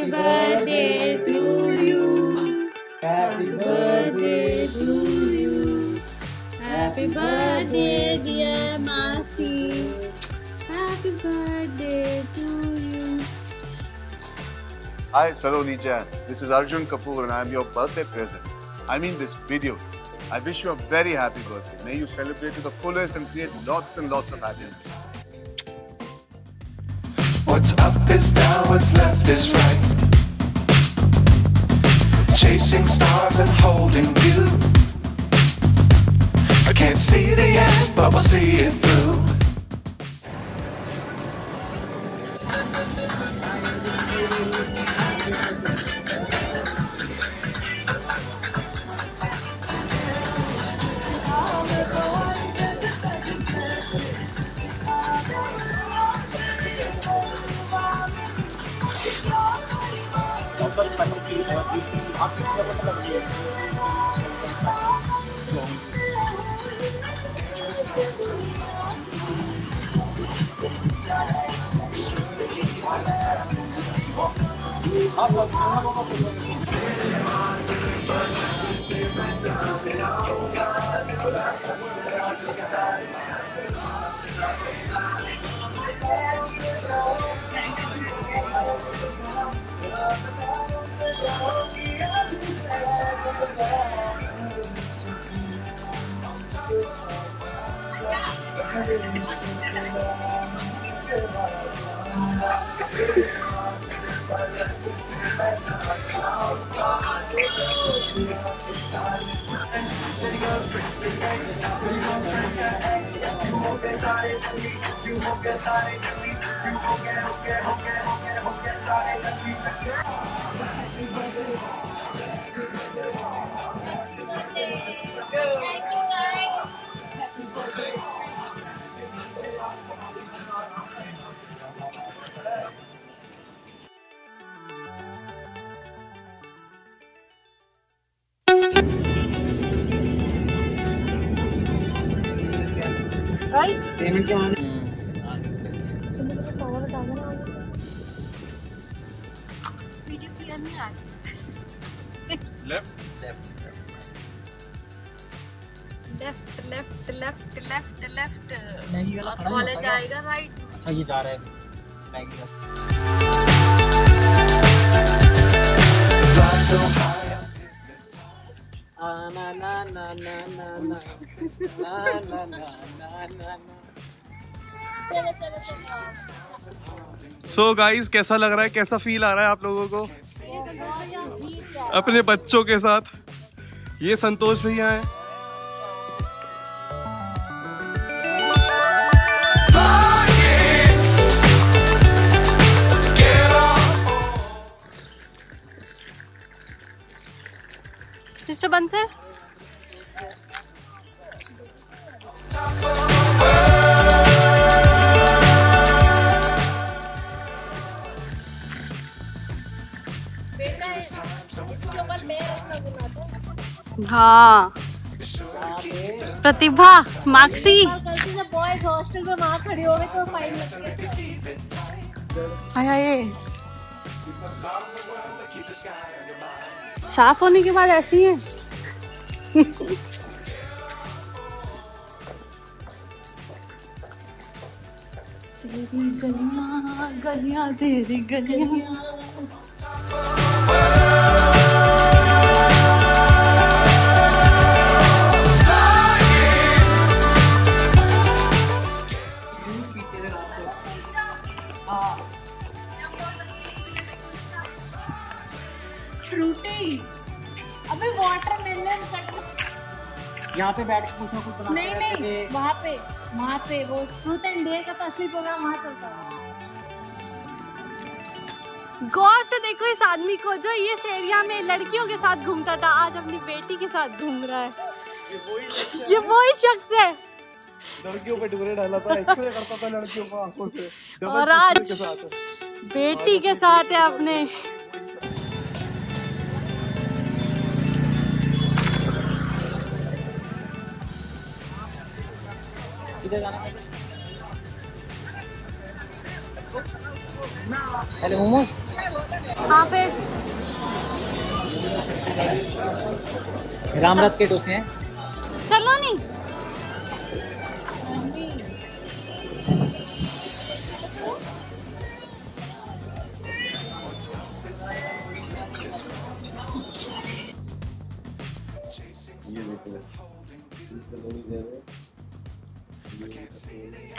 Happy birthday to you. Happy birthday to you. Happy birthday, dear Masi. Happy birthday to you. Hi, Saloni Jain. This is Arjun Kapoor and I am your birthday present. I mean this video. I wish you a very happy birthday. May you celebrate to the fullest and create lots and lots of happiness. What's up is down, what's left is right. Chasing stars and holding you. I can't see the end, but we'll see it through. Payment क्या आने video clear नहीं आ रही left left left left left left Maggi वाला college आएगा right अच्छा ये जा रहा है मैगी का na na na na na na na na na na So guys कैसा लग रहा है कैसा फील आ रहा है आप लोगों को अपने बच्चों के साथ ये संतोष भैया हैं डिस्टर्बेंस है हाँ प्रतिभा मार्क्सी गलती से बॉयज हॉस्टल में वहाँ खड़ी हो गई तो फाइन लगती है साफ होने के बाद ऐसी है तेरी गलियाँ यहाँ पे बैठ कुछ ना कुछ नहीं नहीं वहाँ पे वो फ्रूट एंड डेयर का असली प्रोग्राम वहाँ चलता है गौर से देखो इस आदमी को जो ये एरिया में लड़कियों के साथ घूमता था आज अपनी बेटी के साथ घूम रहा है ये वही शख्स है लड़कियों पे डोरे डाला था एक्सप्लेन करता था लड़कियों को आंखों से और आज बेटी के साथ है अपने No. अरे मोमोज कहाँ पे? रामरथ के डोसे हैं। सलोनी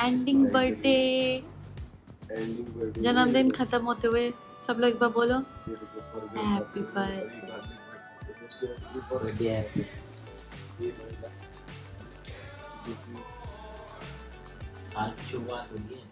एंडिंग बर्थडे, जन्मदिन खत्म होते हुए सब लोग एक बार बोलो हैप्पी बर्थडे। साल की शुरुआत होगी।